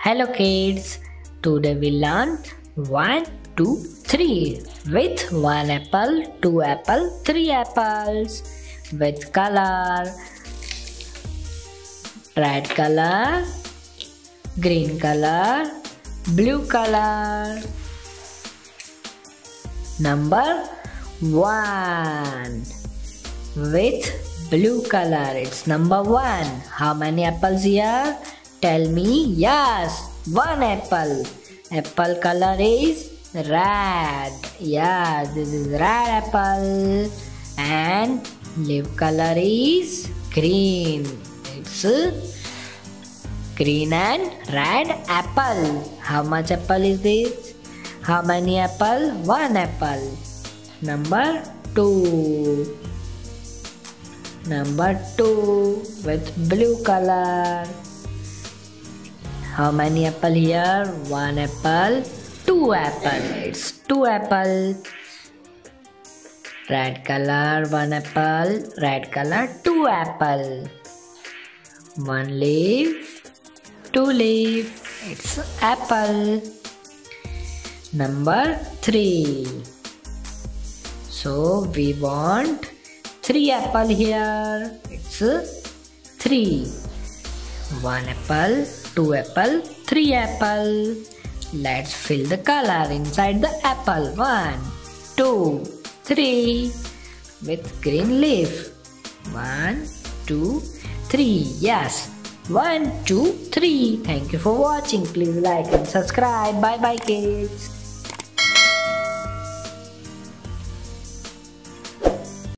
Hello kids, today we learned 1, 2, 3 with 1 apple, 2 apple, 3 apples with color red color, green color, blue color. Number 1 with blue color, it's number 1. How many apples here? Tell me. Yes, 1 apple. Apple color is red. Yes, this is red apple. And leaf color is green. It's green and red apple. How much apple is this? How many apple? 1 apple. Number 2. Number 2 with blue color. How many apple here? 1 apple, 2 apple. It's 2 apple. Red color, 1 apple. Red color, 2 apple. 1 leaf, 2 leaf. It's apple. Number 3. So we want 3 apple here. It's 3. 1 apple, 2 apple, 3 apple. Let's fill the color inside the apple. 1, 2, 3 with green leaf. 1, 2, 3. Yes. 1, 2, 3. Thank you for watching. Please like and subscribe. Bye bye kids.